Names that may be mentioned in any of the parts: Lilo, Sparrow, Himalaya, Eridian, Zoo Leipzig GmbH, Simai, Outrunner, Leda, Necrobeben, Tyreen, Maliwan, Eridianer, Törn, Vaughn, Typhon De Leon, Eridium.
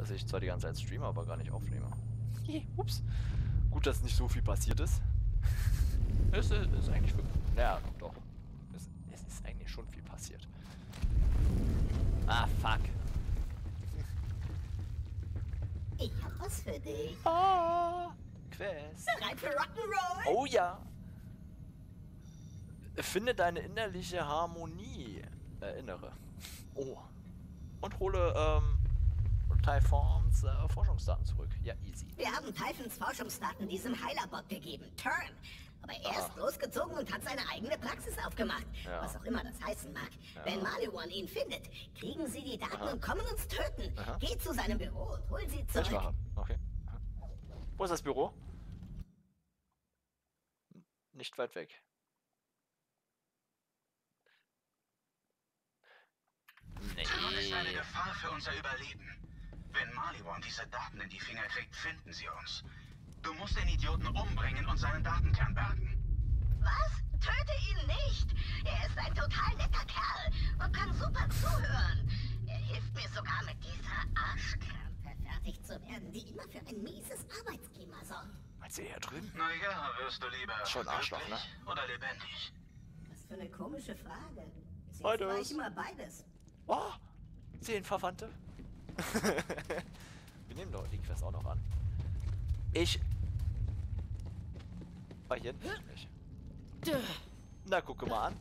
dass ich zwar die ganze Zeit streame, aber gar nicht aufnehme. Ups. Gut, dass nicht so viel passiert ist. Es ist eigentlich wirklich... Naja, doch. Es ist eigentlich schon viel passiert. Ah, fuck. Ich hab was für dich. Ah, Quest. Bereit für Rock'n'Roll? Oh ja. Finde deine innerliche Harmonie. Erinnere. Oh. Und hole, Typhons Forschungsdaten zurück. Ja, easy. Wir haben Typhons Forschungsdaten diesem Heilerbot gegeben, Törn. Aber er ist losgezogen und hat seine eigene Praxis aufgemacht. Ja. Was auch immer das heißen mag. Ja. Wenn Maliwan ihn findet, kriegen sie die Daten und kommen uns töten. Geh zu seinem Büro und hol sie zurück. Okay. Wo ist das Büro? Nicht weit weg. Nee. Törn ist eine Gefahr für unser Überleben. Wenn Maliwan diese Daten in die Finger kriegt, finden sie uns. Du musst den Idioten umbringen und seinen Datenkern bergen. Was? Töte ihn nicht! Er ist ein total netter Kerl und kann super zuhören. Er hilft mir sogar mit dieser Arschkern verfertigt zu werden, die immer für ein mieses Arbeitsklima sorgen. Meinst du hier drüben? Naja, wirst du lieber schon Arschloch, ne? Oder lebendig? Was für eine komische Frage. Jetzt war ich immer beides. Oh! 10 Verwandte. Wir nehmen doch die Quest auch noch an. Ich war hier nicht. Na, guck mal an.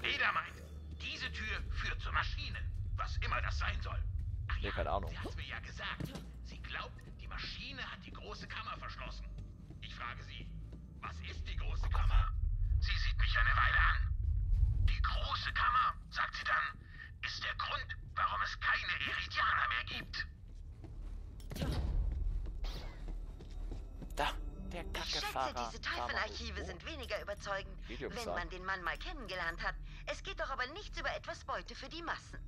Leda meint, diese Tür führt zur Maschine, was immer das sein soll. Ach ja, keine Ahnung. Sie hat's mir ja gesagt. Sie glaubt, die Maschine hat die große Kammer verschlossen. Ich frage sie, was ist die große Kammer? Sie sieht mich eine Weile an. Die große Kammer, sagt sie dann, ist der Grund, warum es keine Eridianer mehr gibt. Da, der Kackefahrer. Ich schätze, diese Teufelarchive sind weniger überzeugend, wenn man den Mann mal kennengelernt hat. Es geht doch aber nichts über etwas Beute für die Massen.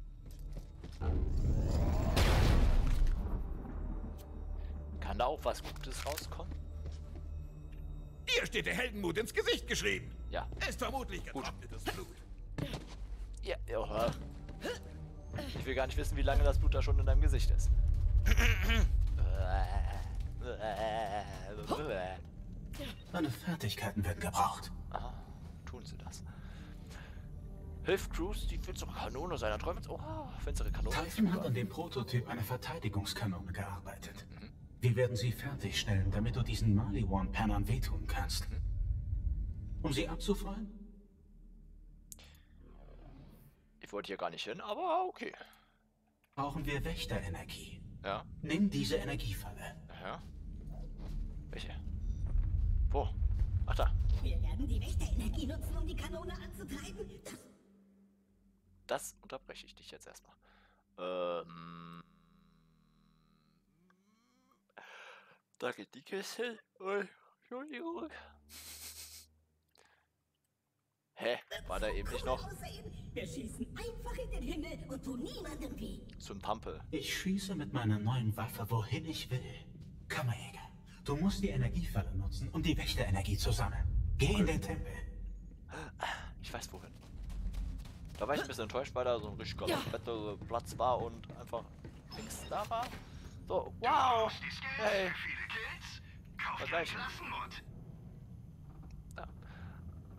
Kann da auch was Gutes rauskommen? Hier steht der Heldenmut ins Gesicht geschrieben. Ja. Ist vermutlich getrocknetes Blut. Ja, ja. Ich will gar nicht wissen, wie lange das Blut da schon in deinem Gesicht ist. Meine Fertigkeiten werden gebraucht. Aha, tun sie das. Hilft Cruz, die finstere Kanone seiner Träume. Oh, finstere Kanone. Typhon hat an dem Prototyp einer Verteidigungskanone gearbeitet. Wir werden sie fertigstellen, damit du diesen Maliwan-Pernern wehtun kannst. Um sie abzufreuen? Ich wollte hier gar nicht hin, aber okay. Brauchen wir Wächterenergie. Ja. Nimm diese Energiefalle. Ja. Welche? Wo? Ach da. Wir werden die Wächterenergie nutzen, um die Kanone anzutreiben. Das unterbreche ich dich jetzt erstmal. Da geht die Kiste. Entschuldigung. Hä? War da eben nicht noch? Wir schießen einfach in den Himmel und tun niemandem weh. Zum Pampel. Ich schieße mit meiner neuen Waffe, wohin ich will. Kammerjäger, du musst die Energiefalle nutzen, um die Wächterenergie zu sammeln. Geh in den Tempel. Ich weiß wohin. Da war ich ein bisschen enttäuscht, weil da so ein richtig geiler Platz war und einfach nichts da war. So, wow! Hey! Vergleichen.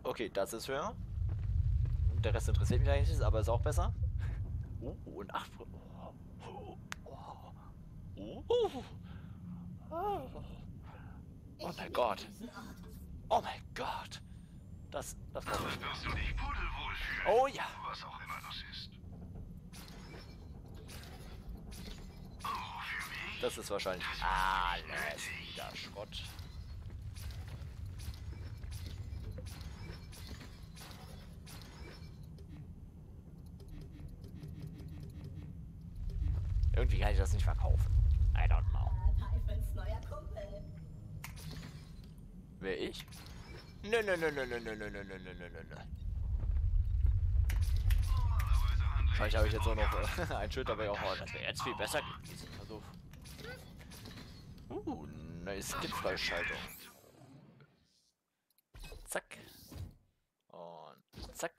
Okay, das ist höher. Der Rest interessiert mich eigentlich nicht, aber ist auch besser. Und 8. Oh mein Gott. Oh mein Gott. Das war gut. Wirst du dich pudelwohl fühlen. Oh ja. Was auch immer das ist. Oh, für mich. Das ist wahrscheinlich alles wieder Schrott. Irgendwie kann ich das nicht verkaufen. I don't know. Teufels neuer Kumpel. Wer ich? Nö. Vielleicht habe ich jetzt auch noch ein Schild dabei auch. Das wäre jetzt viel besser gewesen. Also. Nice Gipfelschaltung. Zack. Und zack.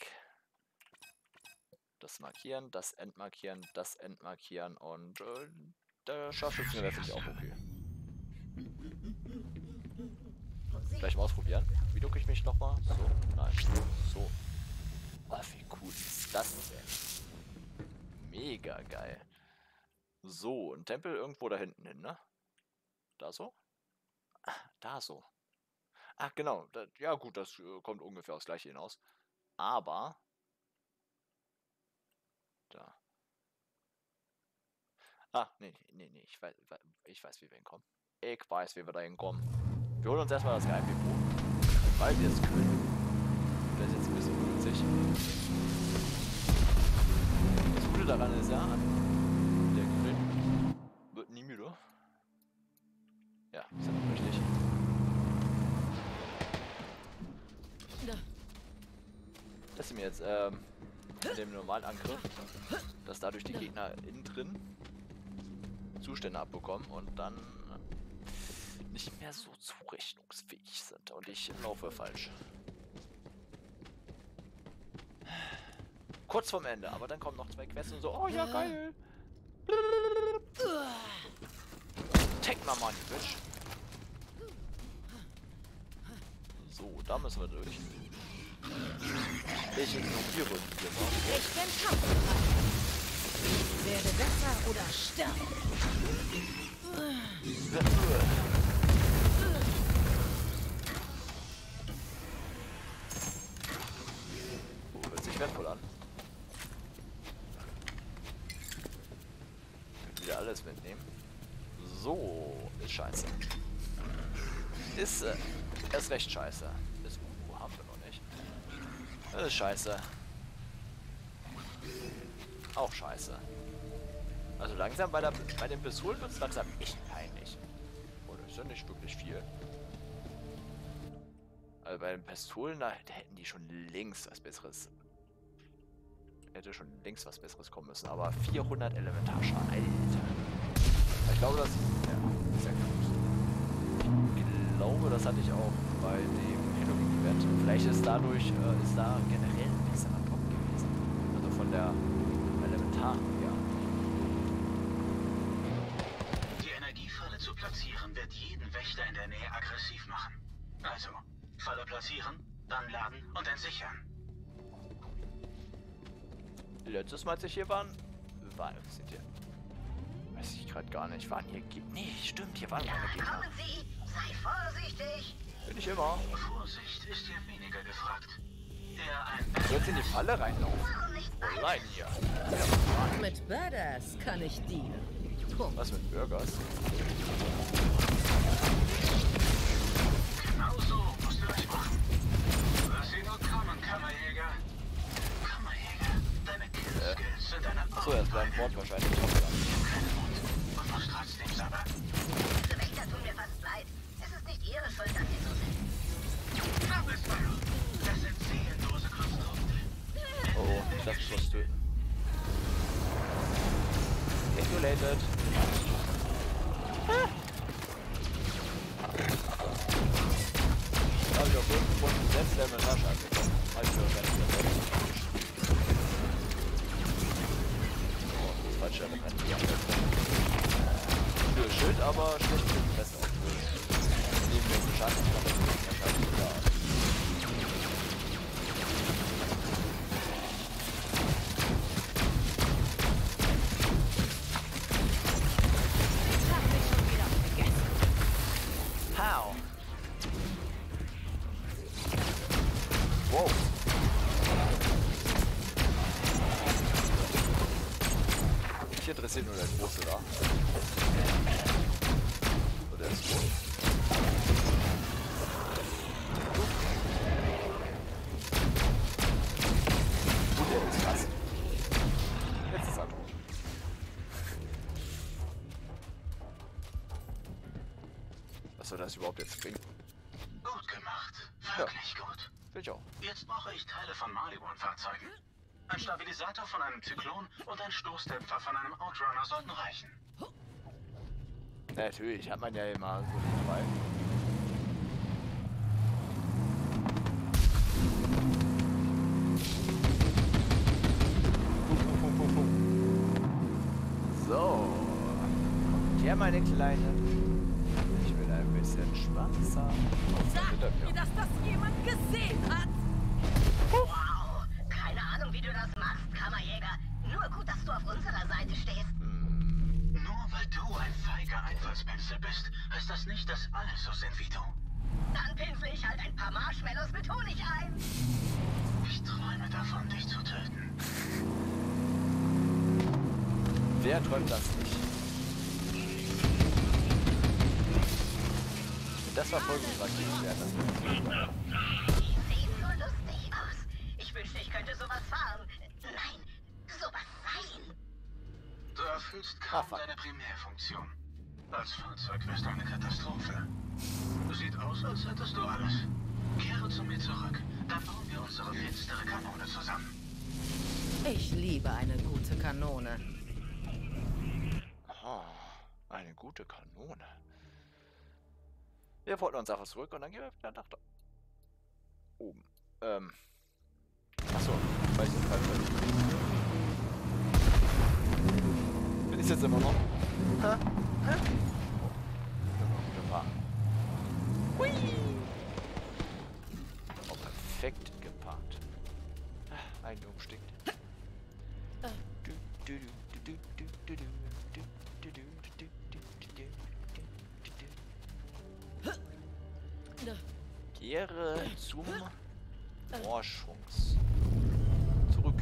Das markieren, das entmarkieren und Der Scharfschützen wäre natürlich auch okay. Gleich mal ausprobieren. Wie ducke ich mich nochmal? So, nein. So. Oh, wie cool ist das denn? Mega geil. So, ein Tempel irgendwo da hinten hin, ne? Da so? Ah, da so. Ach, genau. Da, ja gut, das kommt ungefähr aufs Gleiche hinaus. Aber... Da. Ah, nee. Ich weiß, wie wir hinkommen. Ich weiß, wie wir da hinkommen. Wir holen uns erstmal das Geheimdepot. Weil wir es können. Das ist jetzt ein bisschen witzig. Das Gute daran ist ja, der Grill wird nie müde. Ja, ist ja noch richtig. Das sind wir jetzt, mit dem normalen Angriff, dass dadurch die Gegner innen drin Zustände abbekommen und dann nicht mehr so zurechnungsfähig sind und ich laufe falsch. Kurz vorm Ende, aber dann kommen noch zwei Quests und so, oh ja geil! Take my money, bitch! So, da müssen wir durch. Ich ignoriere die Gefahr. Ich bin kampfbereit. Werde besser oder sterben. Oh, hört sich wertvoll an. Wieder alles mitnehmen. So, ist scheiße. Ist erst recht scheiße. Ist haben wir noch nicht. Das ist scheiße. Auch scheiße. Also langsam bei dem Besuhl wird es langsam echt peinlich. Oh, das ist ja nicht wirklich viel. Also bei den Pistolen, da hätten die schon längst was Besseres. Hätte schon längst was Besseres kommen müssen. Aber 400 Elementarschaden, Alter. Ich glaube, das ist ja gut. Ich glaube, das hatte ich auch bei dem Halloween-Event. Vielleicht ist dadurch, ist da generell ein bisschen an Top gewesen. Also von der Elementaren, ja. Die Energiefalle zu platzieren wird jeden Wächter in der Nähe aggressiv machen. Also, Falle platzieren, dann laden und entsichern. Letztes Mal, als ich hier war sind hier. Weiß ich gerade gar nicht. Waren hier Gegner? Nee, stimmt, hier waren keine Gegner. Kommen Sie! Sei vorsichtig! Bin ich immer. Vorsicht ist hier weniger gefragt. Jetzt in die Falle reinlaufen. Oh nein, hier. Ja, mit Burgers kann ich dienen. Was mit Burgers? Genau so musst du das machen. Lass sie nur kommen, Kammerjäger. Kammerjäger, deine Kills sind deine Augen. So, erst beim Mord wahrscheinlich. Ich hoffe, dann. Und musst trotzdem sauber. Diese Wächter tun mir fast leid. Nicht ihre Schuld, dass sie so sind. Komm, Sparrow. Das sind seelenlose Konstrukte. Oh, das ist was töten. Calculated. Da habe ich auf 5 Punkten selbst der Melange angekommen. Oh, das falsche Element. Für Schild, aber schlecht für den Rest auch. Schaden, How? Wow. Ich interessiere nur das große da. So, der ist groß. Das überhaupt jetzt bringen. Gut gemacht. Wirklich ja. Gut. Will ich auch. Jetzt brauche ich Teile von Maliwan-Fahrzeugen. Ein Stabilisator von einem Zyklon und ein Stoßdämpfer von einem Outrunner sollten reichen. Ja, natürlich, hat man ja immer so dabei. So. Ja, meine Kleine. Ich will ein bisschen Spaß haben. Sag mir, dass das jemand gesehen hat. Wow! Keine Ahnung, wie du das machst, Kammerjäger. Nur gut, dass du auf unserer Seite stehst. Hm. Nur weil du ein feiger Einfallspinsel bist, heißt das nicht, dass alle so sind wie du. Dann pinsel ich halt ein paar Marshmallows mit Honig ein. Ich träume davon, dich zu töten. Wer träumt das nicht? Das war folgendes. Sieht so lustig aus. Ich wünschte, ich könnte sowas fahren. Nein, sowas sein. Du erfüllst kaum deine Primärfunktion. Als Fahrzeug wärst du eine Katastrophe. Sieht aus, als hättest du alles. Kehre zu mir zurück, dann bauen wir unsere finstere Kanone zusammen. Ich liebe eine gute Kanone. Oh, eine gute Kanone. Wir wollten uns einfach zurück und dann gehen wir wieder nach da oben. Achso, weil ich den Fall bin. Bin ich jetzt immer noch? Hä? Hä? Oh, hui! Oh, perfekt geparkt. Ein Dumm stinkt. Kehre zum Forschungs. Zurück.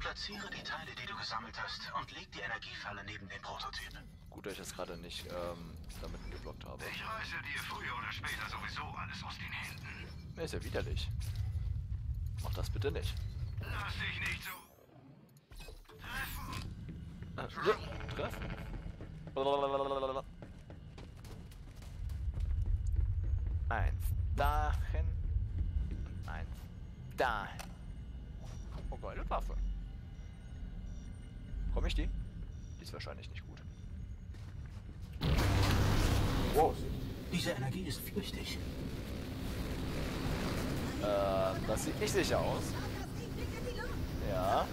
Platziere die Teile, die du gesammelt hast, und leg die Energiefalle neben den Prototyp. Gut, dass ich das gerade nicht damit geblockt habe. Ich reiße dir früher oder später sowieso alles aus den Händen. Ist ja widerlich. Mach das bitte nicht. Lass dich nicht so treffen. Treffen? Blablabla. Eins dahin. Eins dahin. Oh, geile Waffe. Komm ich die? Die ist wahrscheinlich nicht gut. Wow. Diese Energie ist flüchtig. Das sieht nicht sicher aus. Ja.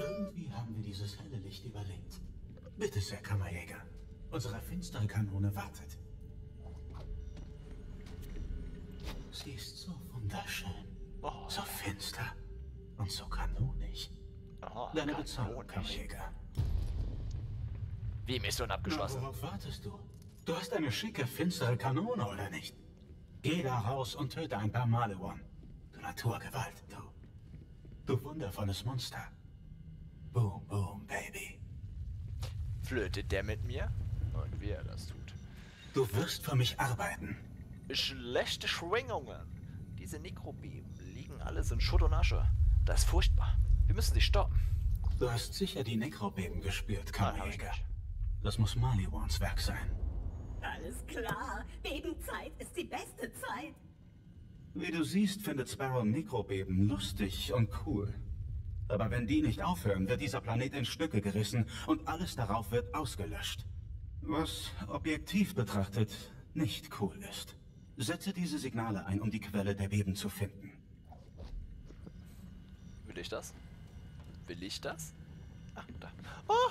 Irgendwie haben wir dieses helle Licht überlebt. Bitte, Herr Kammerjäger. Unsere finstere Kanone wartet. Sie ist so wunderschön, so finster und so kanonig. Deine Bezahlung, Kammerjäger. Wie, Mission abgeschlossen? Worauf wartest du? Du hast eine schicke, finstere Kanone, oder nicht? Geh da raus und töte ein paar Maliwan. Du Naturgewalt, du wundervolles Monster. Boom, boom, Baby. Flötet der mit mir? Und wie er das tut. Du wirst für mich arbeiten. Schlechte Schwingungen. Diese Necrobeben liegen alles in Schutt und Asche. Das ist furchtbar. Wir müssen sie stoppen. Du hast sicher die Necrobeben gespürt, Kammerjäger. Das muss Maliwans Werk sein. Alles klar. Bebenzeit ist die beste Zeit. Wie du siehst, findet Sparrow Necrobeben lustig und cool. Aber wenn die nicht aufhören, wird dieser Planet in Stücke gerissen und alles darauf wird ausgelöscht. Was objektiv betrachtet nicht cool ist. Setze diese Signale ein, um die Quelle der Beben zu finden. Will ich das? Will ich das? Ach, da. Oh!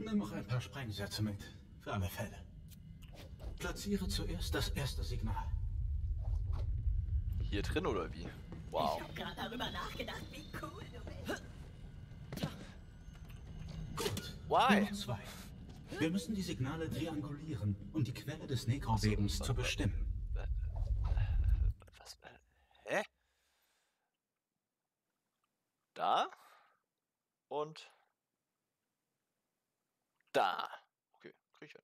Nimm noch ein paar Sprengsätze mit. Für alle Fälle. Platziere zuerst das erste Signal. Hier drin oder wie? Wow. Ich hab gerade darüber nachgedacht, wie cool du bist. Gut. Why? Nummer 2. Wir müssen die Signale triangulieren, um die Quelle des Necrobebens zu bestimmen. Was? Hä? Da? Und? Da. Okay, krieg ich hin.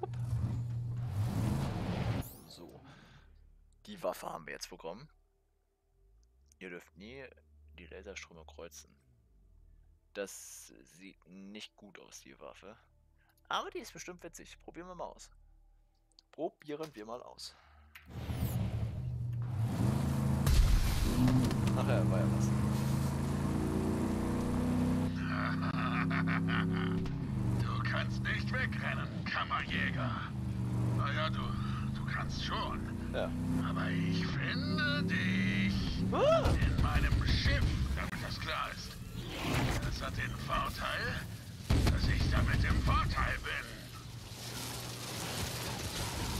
Wupp. So. Die Waffe haben wir jetzt bekommen. Ihr dürft nie die Laserströme kreuzen. Das sieht nicht gut aus, die Waffe. Aber die ist bestimmt witzig. Probieren wir mal aus. Probieren wir mal aus. Ach ja, war ja was. Du kannst nicht wegrennen, Kammerjäger. Naja, du kannst schon. Ja. Aber ich finde dich in meinem Schiff, damit das klar ist. Das hat den Vorteil, dass ich damit im Vorteil bin.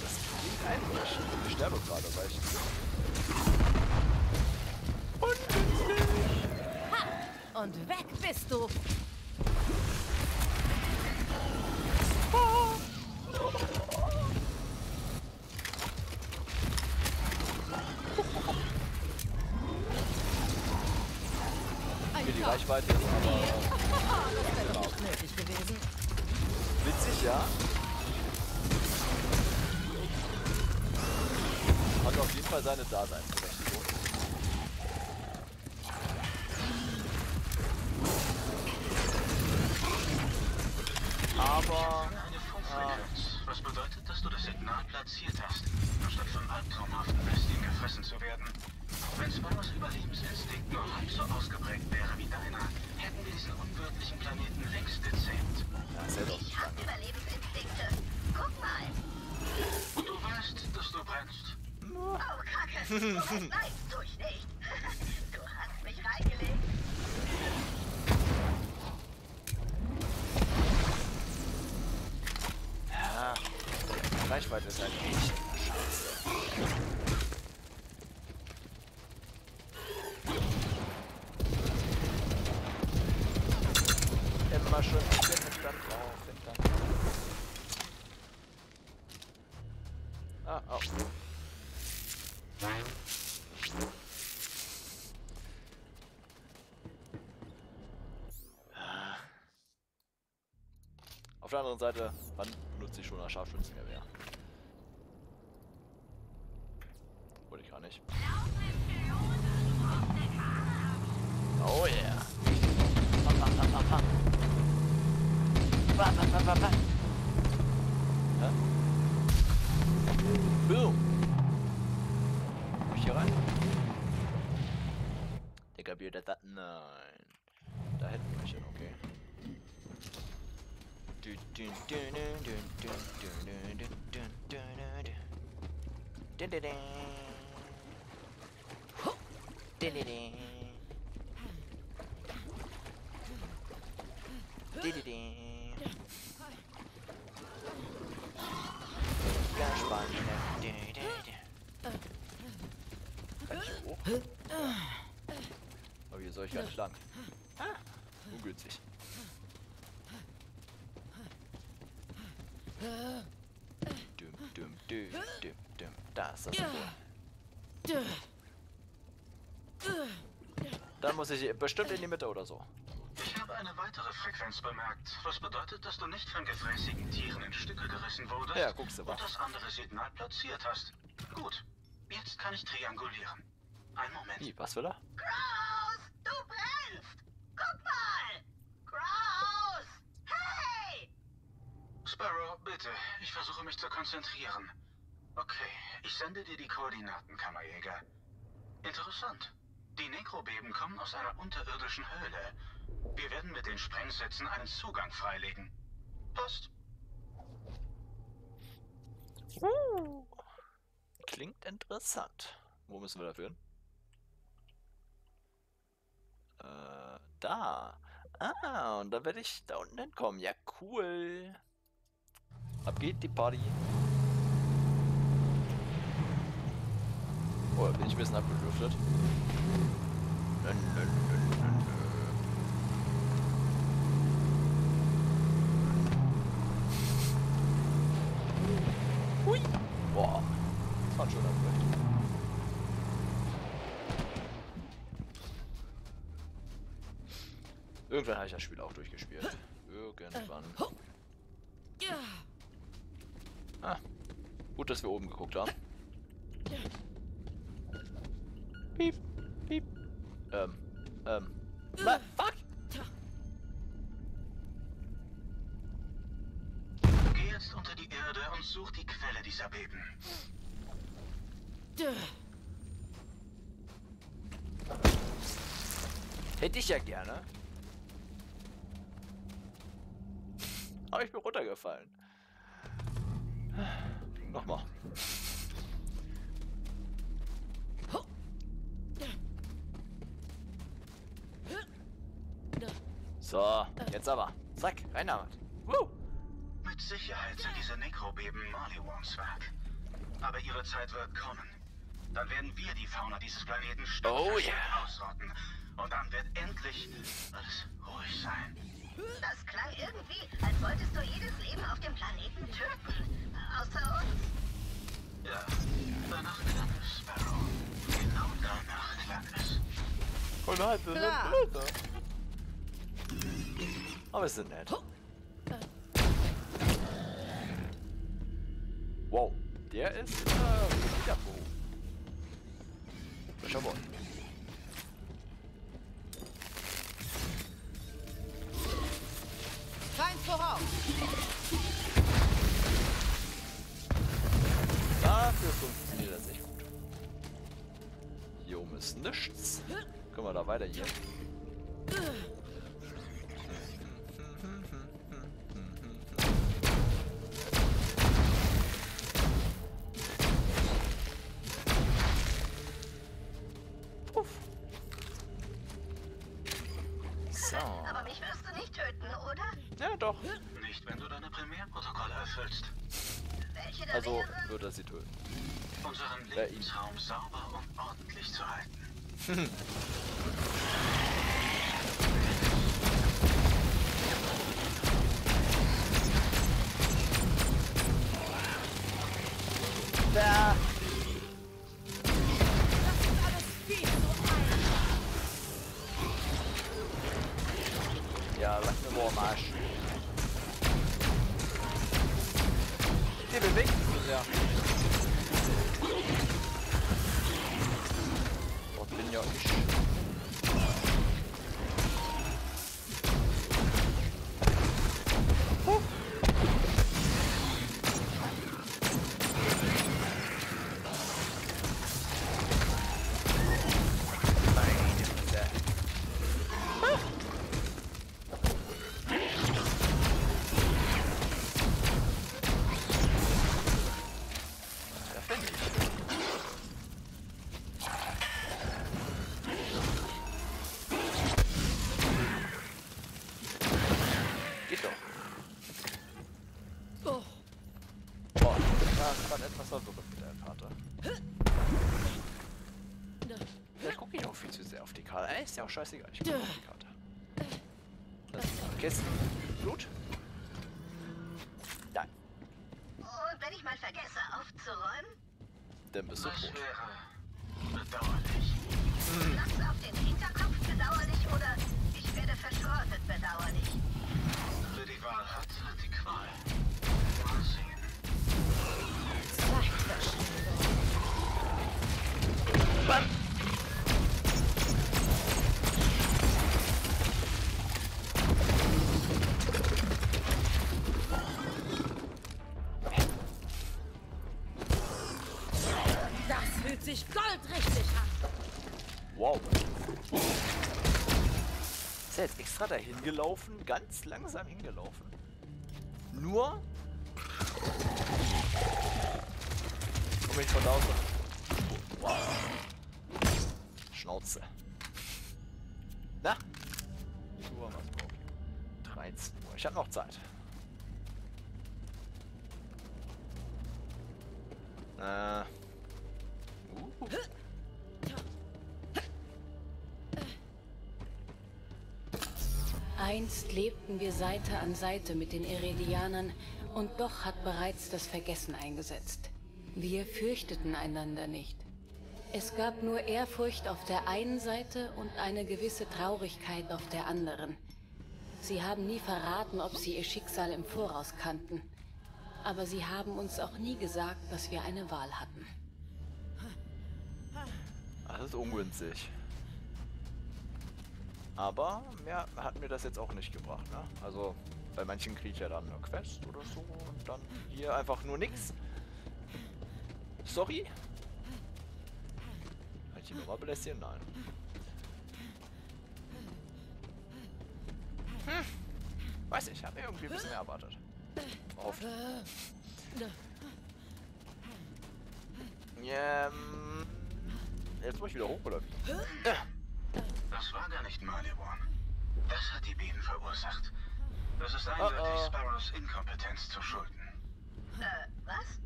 Das klingt einfach schön. Ich sterbe gerade, weil ich... Ungünstig! Ha! Und weg bist du! Oh. Okay, die Reichweite ist aber auch nötig gewesen. Witzig, ja? Hat auf jeden Fall seine Daseinsberechtigung. Aber... Was bedeutet, dass du das Signal platziert hast, anstatt von albtraumhaften Bestien gefressen zu werden? Wenn Sparrows Überlebensinstinkt nur halb so ausgeprägt wäre wie deiner, hätten wir diesen unwirtlichen Planeten längst gezähmt. Ich hab Überlebensinstinkte. Guck mal. Und du weißt, dass du brennst. Oh, Kacke. Das weißt du nicht. Du hast mich reingelegt. Ah, die Reichweite ist halt echt scheiße. Immer schön auf den Stand drauf, entlang. Ah, auch. Auf der anderen Seite, wann benutze ich schon ein Scharfschützengewehr? Wollte ich gar nicht. Oh yeah! Boom! Komm ich hier rein? Der Gabier, der da. Nein. Da hätten wir schon, okay. Aber hier soll ich gar nicht lang. Ungünstig. Da ist das Symbol. Dann muss ich bestimmt in die Mitte oder so. Ich habe eine weitere Frequenz bemerkt, was bedeutet, dass du nicht von gefräßigen Tieren in Stücke gerissen wurdest, ja, guckst du mal, und das andere Signal platziert hast. Gut, jetzt kann ich triangulieren. Ein Moment. Wie, was will er? Kraus, du brennst! Guck mal! Kraus! Hey! Sparrow, bitte, ich versuche mich zu konzentrieren. Okay, ich sende dir die Koordinaten, Kammerjäger. Interessant. Die Necrobeben kommen aus einer unterirdischen Höhle. Wir werden mit den Sprengsätzen einen Zugang freilegen. Passt. Klingt interessant. Wo müssen wir dafür hin? Da. Ah, und dann werde ich da unten hinkommen. Ja, cool. Ab geht die Party. Oh, bin ich ein bisschen abgedriftet. Hui! Boah, das war ein schöner Abgriff. Irgendwann habe ich das Spiel auch durchgespielt. Irgendwann. Ah, gut, dass wir oben geguckt haben. Piep, piep. Na, fuck! Geh jetzt unter die Erde und such die Quelle dieser Beben. Hätte ich ja gerne. Aber ich bin runtergefallen. Nochmal. So, jetzt aber. Zack, rein damit. Woo! Mit Sicherheit sind diese Necrobeben Maliwans Werk. Aber ihre Zeit wird kommen. Dann werden wir die Fauna dieses Planeten ausrotten. Und dann wird endlich alles ruhig sein. Das klang irgendwie, als wolltest du jedes Leben auf dem Planeten töten. Außer uns. Ja, danach klang es, Sparrow. Genau danach klang es. Oh nein, das ist blöd. Aber wir sind nett. Wow, der ist wieder hoch. Frischer Boy. Kein Voraus. Dafür funktioniert das nicht gut. Hier oben ist nichts. Können wir da weiter hier? Doch. Nicht, wenn du deine Primärprotokolle erfüllst. Also wird er sie töten. Unseren Lebensraum sauber und ordentlich zu halten. Da. Ja, lass mir wohl am Arsch. Die bewegt sich ja. Dort bin ja ich. Ist ja auch scheißegal, ich gucke auf die Karte. Das ist eine Kiste. Blut? Nein. Und wenn ich mal vergesse aufzuräumen? Dann bist du tot. Bedauerlich. Lass auf den Hinterkopf bedauerlich oder ich werde verschrottet bedauerlich. Wer die Wahl hat, hat die Qual. Mal sehen. Bam! Hat er hingelaufen, ganz langsam hingelaufen. Nur komm ich von da aus. Wow. Schnauze. Na? 13 Uhr. Ich hab noch Zeit. Einst lebten wir Seite an Seite mit den Eridianern und doch hat bereits das Vergessen eingesetzt. Wir fürchteten einander nicht. Es gab nur Ehrfurcht auf der einen Seite und eine gewisse Traurigkeit auf der anderen. Sie haben nie verraten, ob sie ihr Schicksal im Voraus kannten. Aber sie haben uns auch nie gesagt, dass wir eine Wahl hatten. Das ist ungünstig. Aber mehr hat mir das jetzt auch nicht gebracht, ne? Also bei manchen kriege ich ja dann eine Quest oder so und dann hier einfach nur nichts. Sorry? Kann ich die nochmal belästigen? Nein. Weiß nicht, ich habe irgendwie ein bisschen mehr erwartet. Oft. Jetzt muss ich wieder hoch, oder wie? Das war gar nicht Maliwan. Das hat die Bienen verursacht. Das ist eindeutig Sparrows Inkompetenz zu schulden. Was?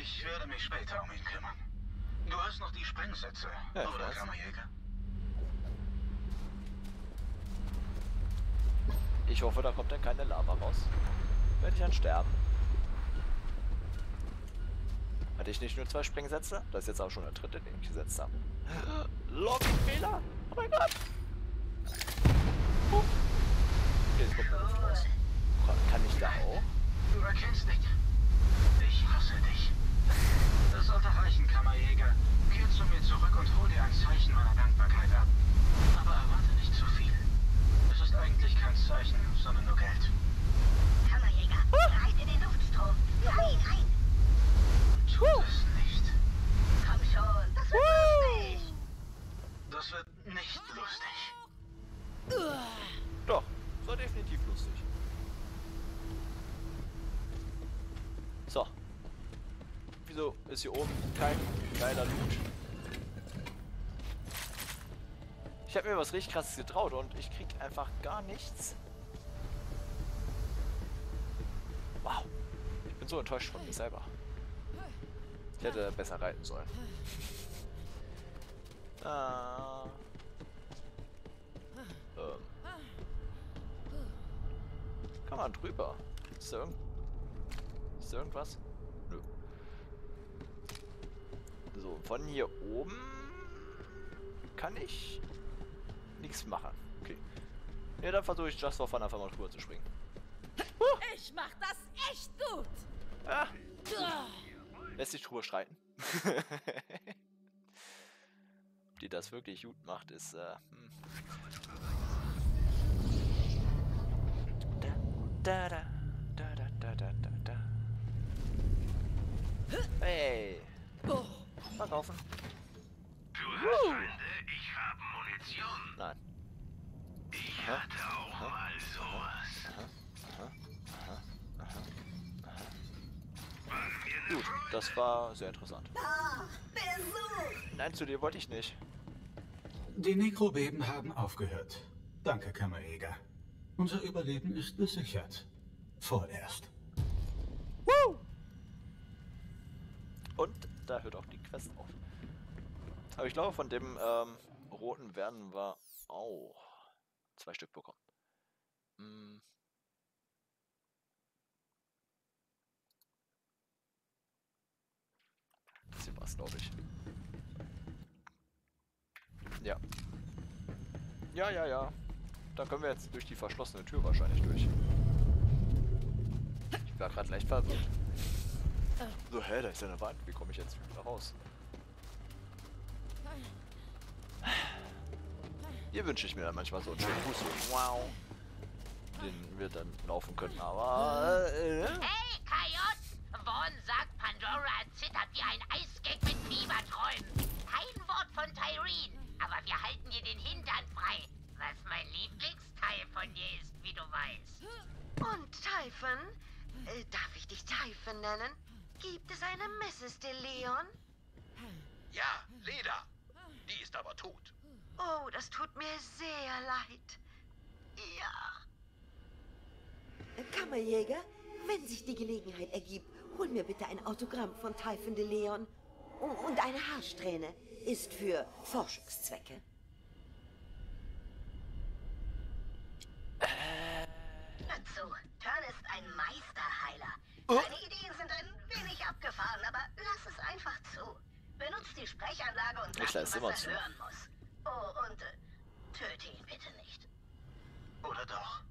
Ich werde mich später um ihn kümmern. Du hast noch die Sprengsätze, ja, oder Kammerjäger? Ich hoffe, da kommt dann keine Lava raus. Werde ich dann sterben. Hatte ich nicht nur 2 Sprengsätze? Das ist jetzt auch schon der 3., den ich gesetzt habe. Logikfehler! Oh mein Gott! Oh. Hier ist Luft raus. Kann ich da auch? Du erkennst nicht. Ich hasse dich. Das sollte reichen, Kammerjäger. Kehr zu mir zurück und hol dir ein Zeichen meiner Dankbarkeit ab. Aber erwarte nicht zu viel. Es ist eigentlich kein Zeichen, sondern nur Geld. Kammerjäger, bereit in den Luftstrom. Nein, nein! Tu es nicht. Komm schon, das wird lustig. Das wird nicht lustig. Doch, das war definitiv lustig. So. Wieso ist hier oben kein geiler Loot? Ich habe mir was richtig krasses getraut und ich krieg einfach gar nichts. Wow. Ich bin so enttäuscht von mir selber. Ich hätte besser reiten sollen. Kann man drüber? Ist da irgendwas? Nö. So, von hier oben kann ich nichts machen. Okay. Ja, dann versuche ich just for fun einfach mal drüber zu springen. Ich mach das echt gut! Ah. Lässt sich drüber streiten. Ob die das wirklich gut macht, ist Hey! Verkaufen! Du hast Feinde, ich habe Munition! Nein! Ich hatte auch mal sowas! Gut, das war sehr interessant. Nein, zu dir wollte ich nicht. Die Necrobeben haben aufgehört. Danke, Kammerjäger. Unser Überleben ist gesichert. Vorerst. Woo! Und da hört auch die Quest auf. Aber ich glaube, von dem roten werden wir auch 2 Stück bekommen. Hm. Bisschen was, glaube ich. Ja. Ja. Da können wir jetzt durch die verschlossene Tür wahrscheinlich durch. Ich war gerade leicht verwirrt. So, hä, da ist ja eine Wand. Wie komme ich jetzt wieder raus? Hier wünsche ich mir dann manchmal so einen schönen Fuß. Wow. Den wir dann laufen können, aber... Hey, Kajot! Vaughn sagt, Pandora zittert wie ein Eisgag mit Fieberträumen. Kein Wort von Tyreen, aber wir halten dir den Hintern frei. Was mein Lieblingsteil von dir ist, wie du weißt. Und Typhon? Darf ich dich Typhon nennen? Gibt es eine Mrs. De Leon? Ja, Leda. Die ist aber tot. Oh, das tut mir sehr leid. Ja. Kammerjäger, wenn sich die Gelegenheit ergibt, hol mir bitte ein Autogramm von Typhon De Leon und eine Haarsträhne. Ist für Forschungszwecke. Dazu, Törn ist ein Meisterheiler. Seine Ideen sind ein wenig abgefahren, aber lass es einfach zu. Benutzt die Sprechanlage und sag, was er hören muss. Oh, und töte ihn bitte nicht. Oder doch?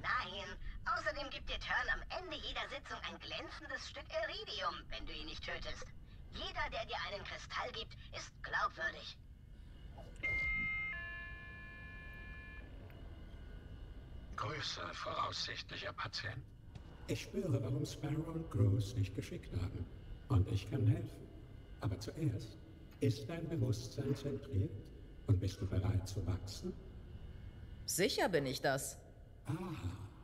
Nein. Außerdem gibt dir Törn am Ende jeder Sitzung ein glänzendes Stück Eridium, wenn du ihn nicht tötest. Jeder, der dir einen Kristall gibt, ist glaubwürdig. Grüße, voraussichtlicher Patient. Ich spüre, warum Sparrow und Gross nicht geschickt haben. Und ich kann helfen. Aber zuerst, ist dein Bewusstsein zentriert? Und bist du bereit zu wachsen? Sicher bin ich das. Ah.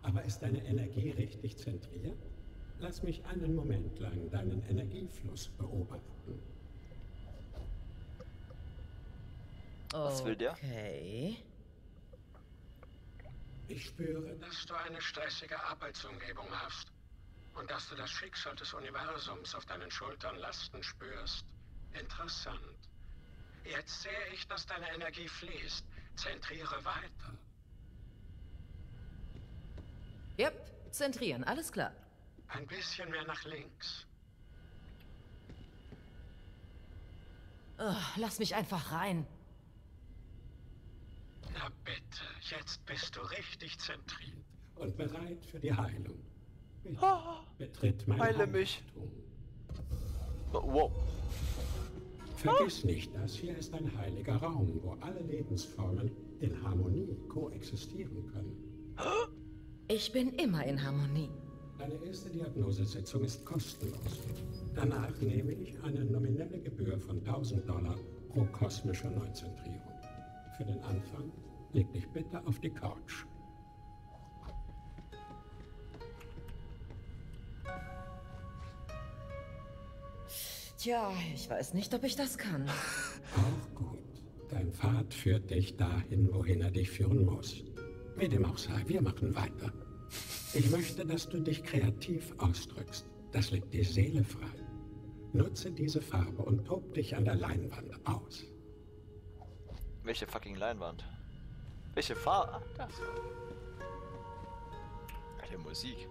Aber ist deine Energie richtig zentriert? Lass mich einen Moment lang deinen Energiefluss beobachten. Was will der? Okay. Ich spüre, dass du eine stressige Arbeitsumgebung hast und dass du das Schicksal des Universums auf deinen Schultern lasten spürst. Interessant. Jetzt sehe ich, dass deine Energie fließt. Zentriere weiter. Yep, zentrieren, alles klar. Ein bisschen mehr nach links. Oh, lass mich einfach rein. Na bitte, jetzt bist du richtig zentriert und bereit für die Heilung. Bitte, betritt mein Heile mich. Wow. Vergiss nicht, das hier ist ein heiliger Raum, wo alle Lebensformen in Harmonie koexistieren können. Ich bin immer in Harmonie. Deine erste Diagnosesitzung ist kostenlos. Danach nehme ich eine nominelle Gebühr von $1000 pro kosmische Neuzentrierung. Für den Anfang leg dich bitte auf die Couch. Tja, ich weiß nicht, ob ich das kann. Auch gut. Dein Pfad führt dich dahin, wohin er dich führen muss. Wie dem auch sei, wir machen weiter. Ich möchte, dass du dich kreativ ausdrückst. Das legt die Seele frei. Nutze diese Farbe und tob dich an der Leinwand aus. Welche fucking Leinwand? Welche Farbe? Ah, das. Alter, Musik.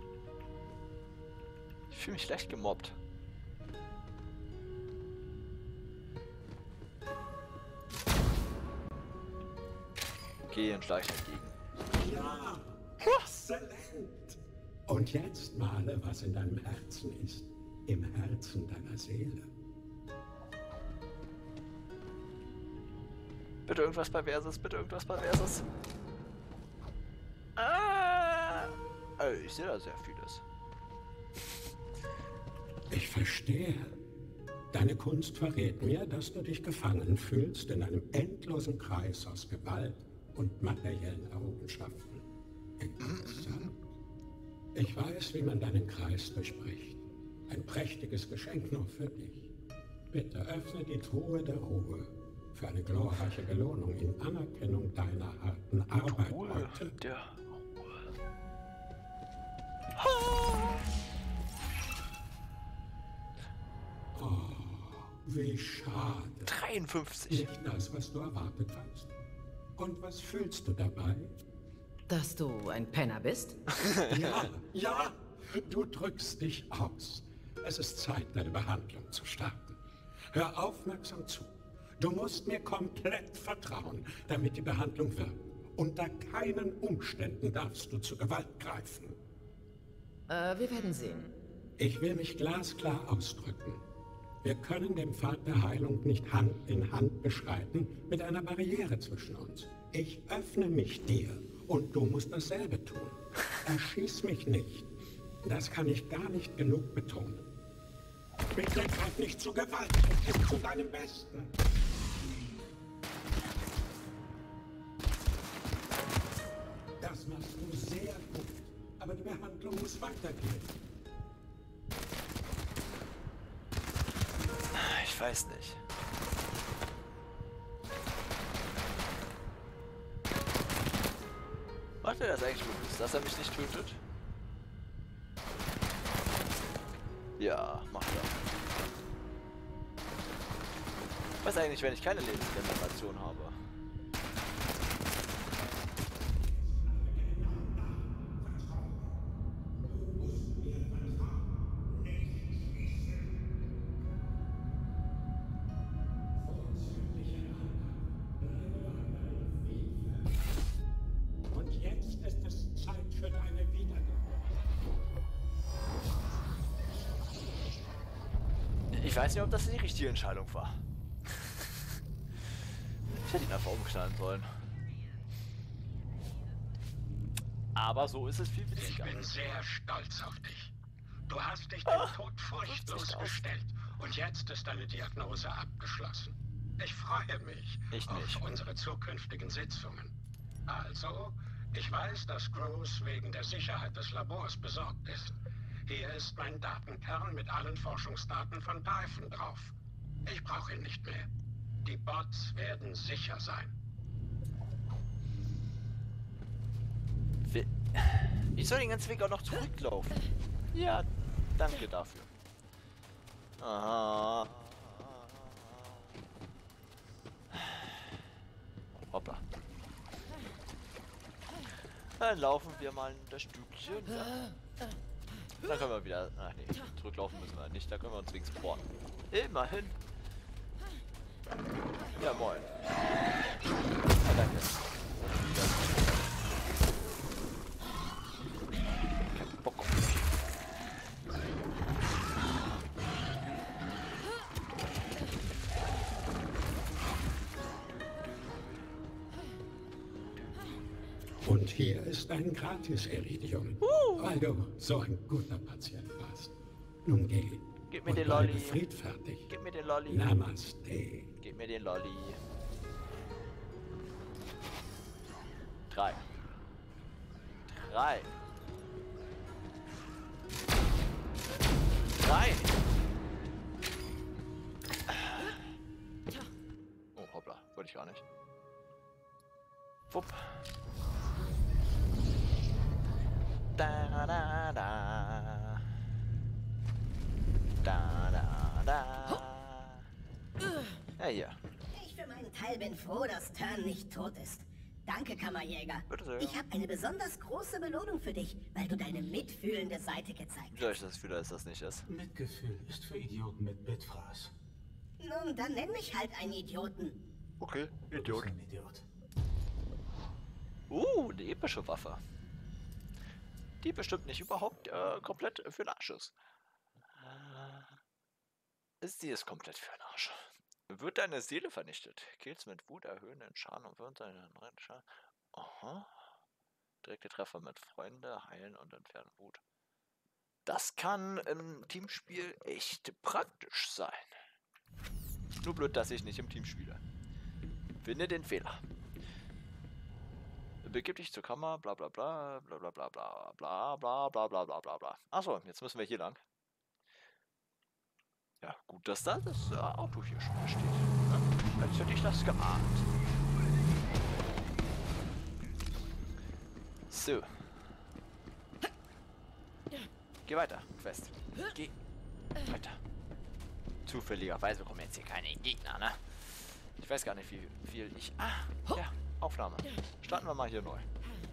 Ich fühle mich leicht gemobbt. Geh und schleich entgegen. Ja! Exzellent! Und jetzt male, was in deinem Herzen ist. Im Herzen deiner Seele. Bitte irgendwas Perverses, bitte irgendwas Perverses. Ah! Also ich sehe da sehr vieles. Ich verstehe. Deine Kunst verrät mir, dass du dich gefangen fühlst in einem endlosen Kreis aus Gewalt und materiellen Errungenschaften. Interessant. Ich weiß, wie man deinen Kreis durchbricht. Ein prächtiges Geschenk nur für dich. Bitte öffne die Truhe der Ruhe. Für eine glorreiche Belohnung in Anerkennung deiner harten Arbeit heute. Ja. Oh, wie schade. 53. Nicht das, was du erwartet hast. Und was fühlst du dabei? Dass du ein Penner bist? Ja, ja. Du drückst dich aus. Es ist Zeit, deine Behandlung zu starten. Hör aufmerksam zu. Du musst mir komplett vertrauen, damit die Behandlung wirkt. Unter keinen Umständen darfst du zu Gewalt greifen. Wir werden sehen. Ich will mich glasklar ausdrücken. Wir können den Pfad der Heilung nicht Hand in Hand beschreiten mit einer Barriere zwischen uns. Ich öffne mich dir und du musst dasselbe tun. Erschieß mich nicht. Das kann ich gar nicht genug betonen. Bitte greif nicht zu Gewalt. Es ist zu deinem Besten. Das machst du sehr gut, aber die Behandlung muss weitergehen. Ich weiß nicht. Macht er das eigentlich bewusst, dass er mich nicht tötet? Ja, macht er. Was eigentlich, wenn ich keine Lebensregeneration habe? Ich weiß nicht, ob das die richtige Entscheidung war. Ich hätte ihn einfach umknallen sollen. Aber so ist es viel witziger. Ich bin sehr stolz auf dich. Du hast dich dem Tod furchtlos gestellt. Und jetzt ist deine Diagnose abgeschlossen. Ich freue mich auf unsere zukünftigen Sitzungen. Also, Ich weiß, dass Groves wegen der Sicherheit des Labors besorgt ist. Hier ist mein Datenkern mit allen Forschungsdaten von Typhon drauf. Ich brauche ihn nicht mehr. Die Bots werden sicher sein. Ich soll den ganzen Weg auch noch zurücklaufen. Ja, danke dafür. Aha. Hoppla. Dann laufen wir mal das Stückchen. Dann können wir wieder... Ach nee, zurücklaufen müssen wir nicht. Da können wir uns wegen spawnen. Immerhin. Ja, moin. Ja, danke. Und hier ist ein gratis Eridium, weil du so ein guter Patient warst. Nun geh. Gib mir den Lolli. Friedfertig. Gib mir den Lolli. Namaste. Gib mir den Lolli. 3. 3. 3. Oh, hoppla. Wollte ich gar nicht. Wupp. Da da da. Da da da. Ja, ja. Ich für meinen Teil bin froh, dass Törn nicht tot ist. Danke, Kammerjäger. Bitte sehr. Ich habe eine besonders große Belohnung für dich, weil du deine mitfühlende Seite gezeigt hast. Wie soll ich das fühlen, dass das nicht ist? Mitgefühl ist für Idioten mit Bettfraß. Nun, dann nenn mich halt einen Idioten. Okay, Idiot. Ein Idiot. Eine epische Waffe. Die bestimmt nicht überhaupt komplett für den Arsch ist. Sie ist komplett für den Arsch. Wird deine Seele vernichtet? Kills mit Wut erhöhen den Schaden und wird deinen neuen Schaden. Aha. Direkte Treffer mit Freunde, heilen und entfernen Wut. Das kann im Teamspiel echt praktisch sein. Nur blöd, dass ich nicht im Team spiele. Finde den Fehler. Begib dich zur Kammer, bla bla bla bla bla bla bla bla bla bla bla bla bla bla. Achso, jetzt müssen wir hier lang. Ja, gut, dass das Auto hier schon steht. Als hätte ich das geahnt. So. Geh weiter, Quest. Geh weiter. Zufälligerweise kommen jetzt hier keine Gegner, ne? Ich weiß gar nicht, wie viel ich... Ah, ja. Aufnahme. Starten wir mal hier neu.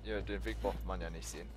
Ja, den Weg braucht man ja nicht sehen.